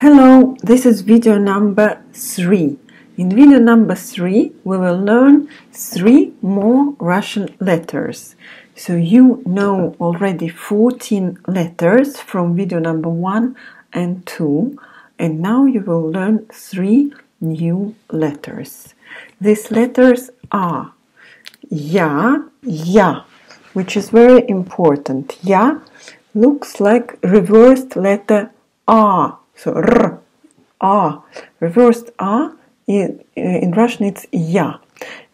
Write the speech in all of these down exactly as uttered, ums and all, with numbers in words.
Hello, this is video number three. In video number three, we will learn three more Russian letters. So you know already fourteen letters from video number one and two, and now you will learn three new letters. These letters are Ya, Ya, which is very important. Ya looks like reversed letter A. So R, A, reversed A, in, in Russian it's Ya.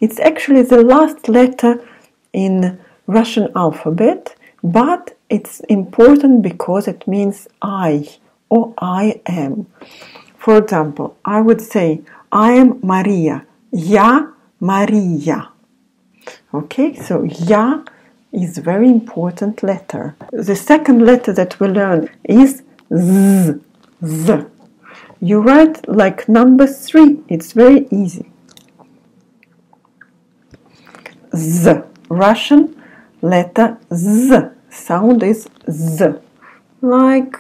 It's actually the last letter in Russian alphabet, but it's important because it means I or I am. For example, I would say I am Maria, Я Maria. Okay, so Ya is a very important letter. The second letter that we learn is Z. Z. You write like number three, it's very easy. Z. Russian letter Z. Sound is Z. Like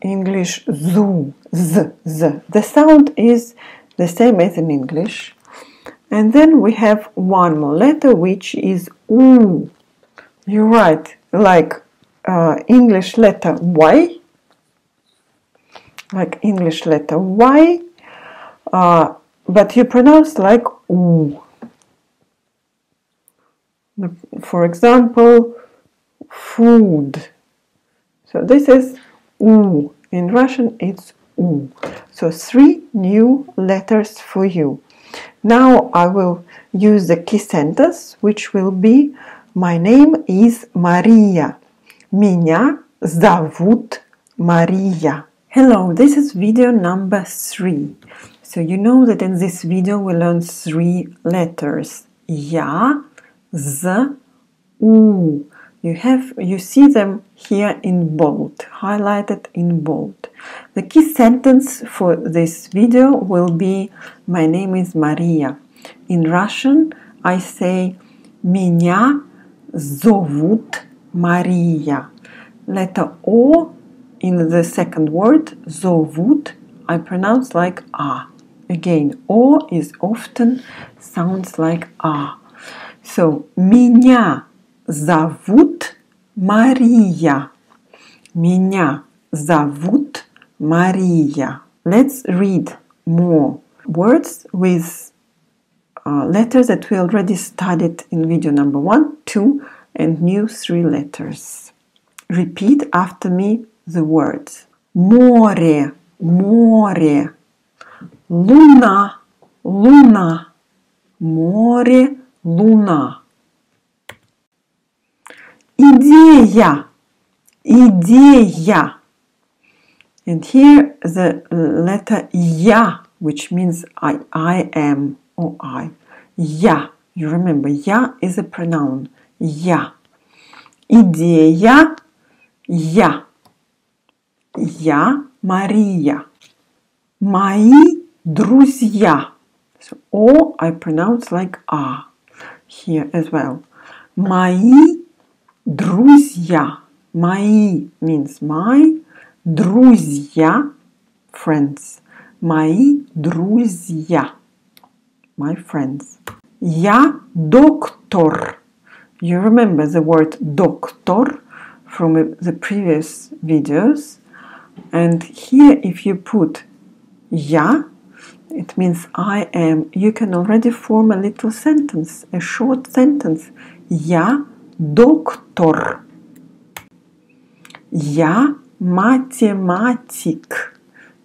English zoo, Z, Z. The sound is the same as in English. And then we have one more letter which is U. You write like uh, English letter Y. Like English letter Y, uh, but you pronounce like U. For example, food. So this is U. In Russian it's U. So three new letters for you. Now I will use the key sentence, which will be my name is Maria. Меня зовут Мария. Hello, this is video number three. So you know that in this video we learn three letters. Ya, Z, U. You have, you see them here in bold, highlighted in bold. The key sentence for this video will be my name is Maria. In Russian I say Меня зовут Мария. Letter O. In the second word, zovut, I pronounce like A. Again, O is often sounds like A. So, меня зовут Мария. Меня зовут Мария. Let's read more words with uh, letters that we already studied in video number one, two, and new three letters. Repeat after me. The words море, море, луна, луна, море, луна, идея, идея. And here the letter я, which means I, I am or I. Я. You remember, я is a pronoun. Я. Идея, я. Я Мария. Мои друзья. So O I pronounce like A here as well. Мои друзья. Мои means my. Друзья, friends. Мои друзья. My friends. Я доктор. You remember the word doctor from the previous videos. And here, if you put ya, it means I am. You can already form a little sentence, a short sentence. Я доктор. Я математик.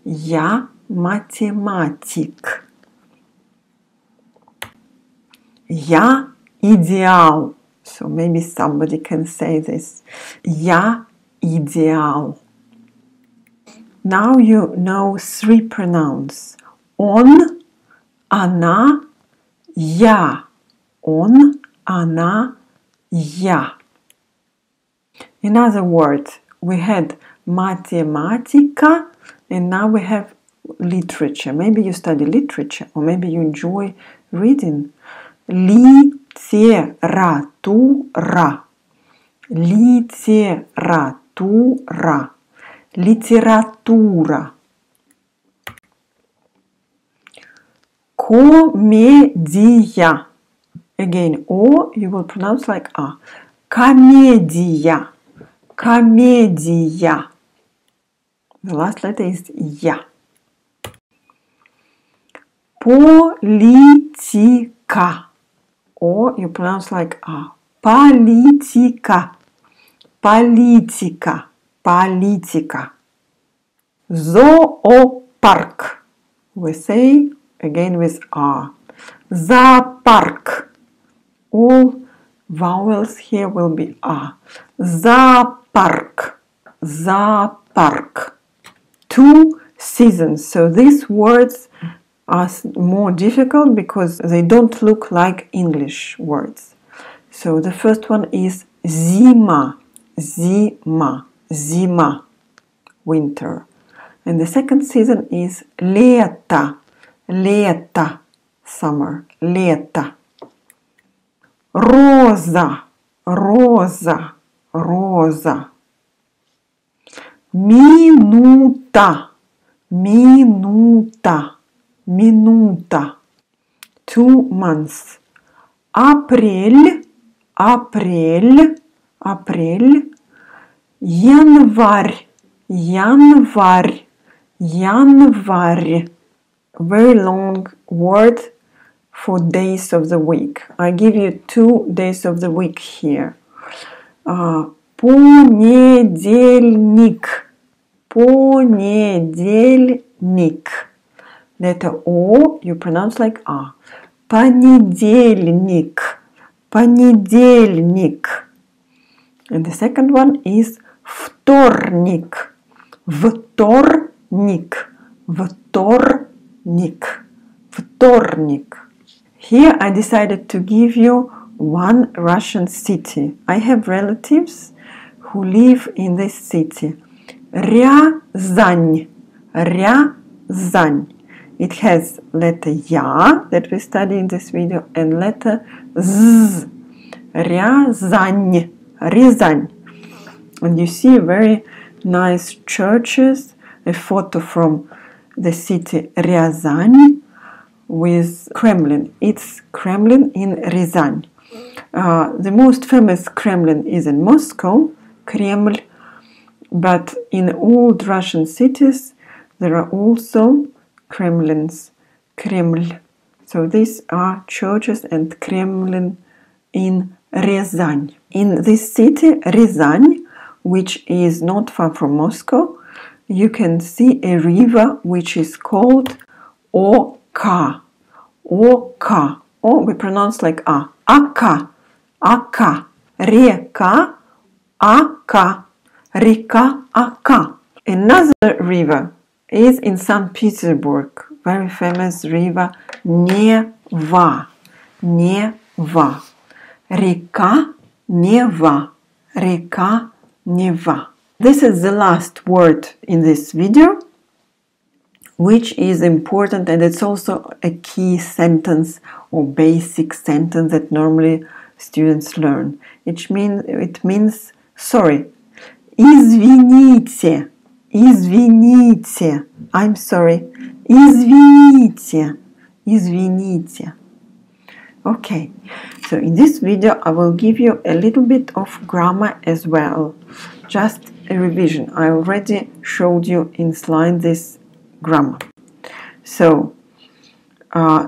Я математик. Я идеал. So maybe somebody can say this. Я идеал. Now you know three pronouns. Он, она, я. Он, она, я. In other words, we had математика, and now we have literature. Maybe you study literature, or maybe you enjoy reading. Литература. Литература. литература. Комедия. Again, O, you will pronounce like A. Комедия. Комедия. The last letter is Я. Политика. О, you pronounce like A. Политика. Политика. Политика. Зоопарк. We say again with A. Зоопарк. All vowels here will be A. Зоопарк. Зоопарк. Two seasons. So these words are more difficult because they don't look like English words. So the first one is зима, зима, зима, winter. And the second season is лето, лето, summer, лето. Роза, роза, роза. Минута, минута, минута. Two months. Апрель, апрель, апрель. Январь, январь, январь. Very long word for days of the week. I give you two days of the week here. Uh, понедельник. Понедельник. Letter O you pronounce like A. Понедельник. Понедельник. And the second one is вторник. Вторник. Вторник. Вторник. Here I decided to give you one Russian city. I have relatives who live in this city. Рязань. Рязань. It has letter Я that we study in this video and letter Z. Рязань. Рязань. And you see very nice churches. A photo from the city Рязань with Kremlin. It's Kremlin in Рязань. Uh, the most famous Kremlin is in Moscow, Kremlin, but in old Russian cities there are also Kremlins, Kreml. So these are churches and Kremlin in Рязань. In this city, Рязань, which is not far from Moscow, you can see a river which is called Ока. Ока. О, we pronounce like A. Ака. Ака. Река. Ака. Река Ака. Another river is in Saint Petersburg. Very famous river Нева. Нева. Река Нева. Река Нева. This is the last word in this video, which is important, and it's also a key sentence or basic sentence that normally students learn. It means, it means sorry. Извините, извините, I'm sorry, извините, извините. Okay, so in this video I will give you a little bit of grammar as well, just a revision. I already showed you in slide this grammar. So, uh,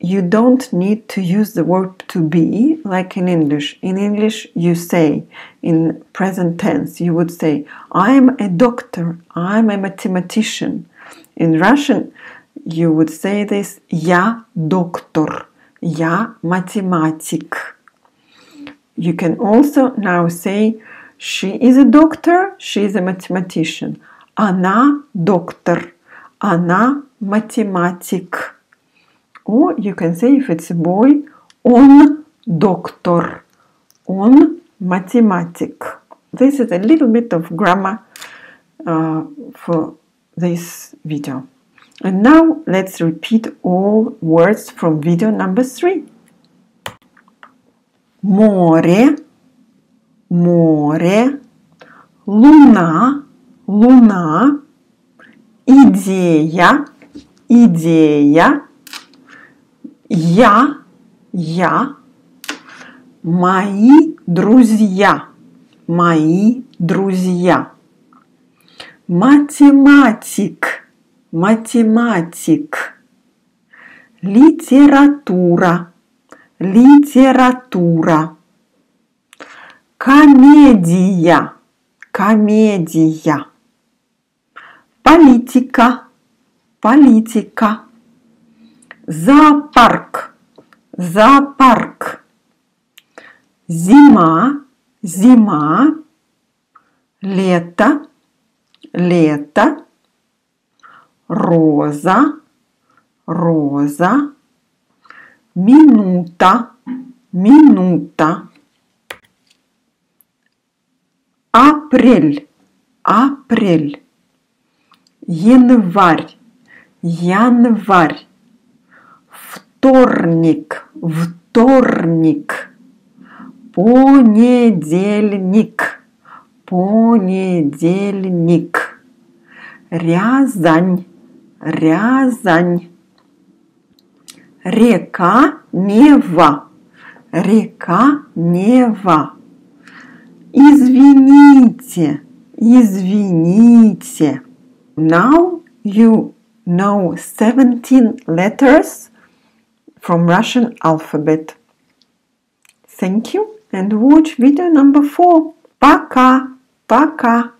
you don't need to use the verb to be like in English. In English, you say in present tense, you would say, I'm a doctor, I'm a mathematician. In Russian, you would say this, Я доктор, Я математик. You can also now say, she is a doctor, she is a mathematician. Она доктор, она математик. Or you can say, if it's a boy, он доктор, он математик. This is a little bit of grammar uh, for this video. And now let's repeat all words from video number three. Море, море, луна, луна, идея, идея, я, я, мои друзья, мои друзья, математик, математик, литература, литература, комедия, комедия, политика, политика, зоопарк, зоопарк, зима, зима, лето, лето, роза, роза, минута, минута, апрель, апрель, январь, январь, вторник, вторник, понедельник, понедельник, Рязань, Рязань, река Нева, река Нева, извините, извините. Now you know seventeen letters from Russian alphabet. Thank you and watch video number four. Пока, пока.